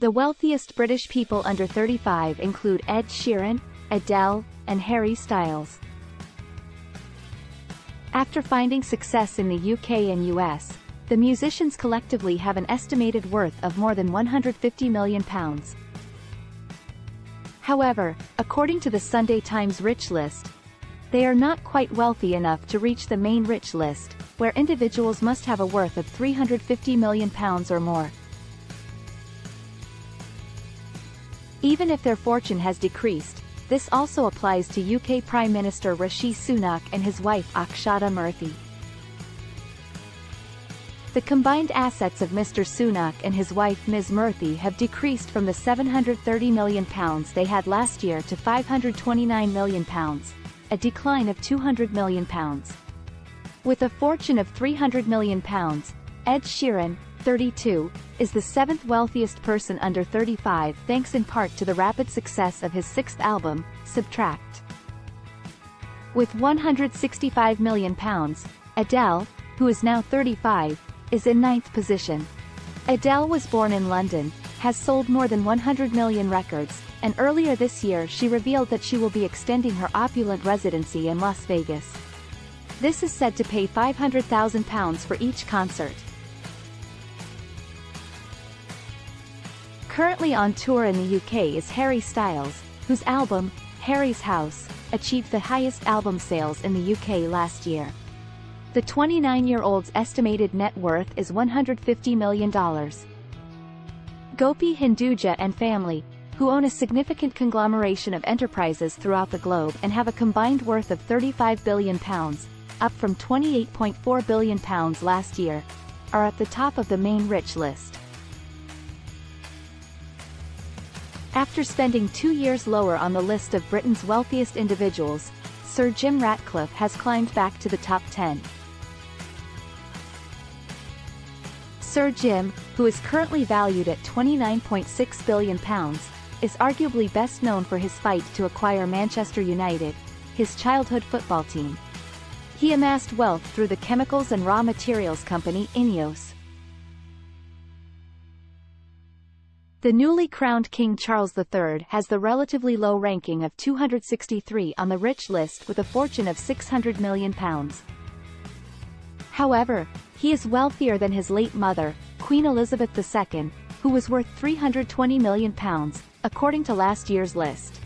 The wealthiest British people under 35 include Ed Sheeran, Adele, and Harry Styles. After finding success in the UK and US, the musicians collectively have an estimated worth of more than £150 million. However, according to the Sunday Times Rich List, they are not quite wealthy enough to reach the main rich list, where individuals must have a worth of £350 million or more. Even if their fortune has decreased, this also applies to UK Prime Minister Rishi Sunak and his wife Akshata Murthy. The combined assets of Mr. Sunak and his wife Ms. Murthy have decreased from the £730 million they had last year to £529 million. A decline of £200 million. With a fortune of £300 million, Ed Sheeran, 32, is the seventh wealthiest person under 35 thanks in part to the rapid success of his sixth album, Subtract. With £165 million, Adele, who is now 35, is in ninth position. Adele was born in London, has sold more than 100 million records, and earlier this year she revealed that she will be extending her opulent residency in Las Vegas. This is said to pay £500,000 for each concert. Currently on tour in the UK is Harry Styles, whose album, Harry's House, achieved the highest album sales in the UK last year. The 29-year-old's estimated net worth is $150 million. Gopi Hinduja and family, who own a significant conglomeration of enterprises throughout the globe and have a combined worth of £35 billion, up from £28.4 billion last year, are at the top of the main rich list. After spending 2 years lower on the list of Britain's wealthiest individuals, Sir Jim Ratcliffe has climbed back to the top 10. Sir Jim, who is currently valued at £29.6 billion, is arguably best known for his fight to acquire Manchester United, his childhood football team. He amassed wealth through the chemicals and raw materials company INEOS. The newly crowned King Charles III has the relatively low ranking of 263 on the rich list with a fortune of £600 million. However, he is wealthier than his late mother, Queen Elizabeth II, who was worth £320 million, according to last year's list.